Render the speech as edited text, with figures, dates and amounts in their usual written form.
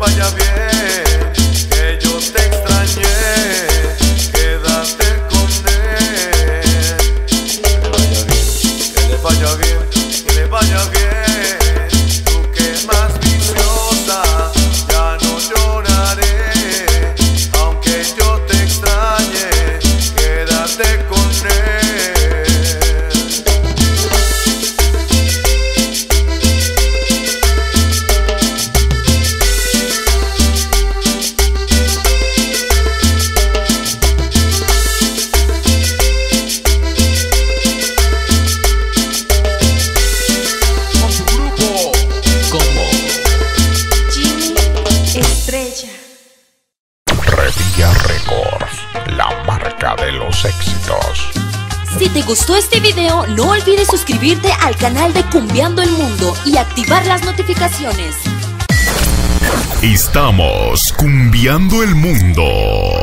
vaya bien, que yo te extrañé, quédate con él. Que le vaya bien, que le vaya bien. Tú que más viciosa, ya no lloraré, aunque yo te extrañe, quédate con él. Si te gustó este video, no olvides suscribirte al canal de Cumbiando el Mundo y activar las notificaciones. Estamos Cumbiando el Mundo.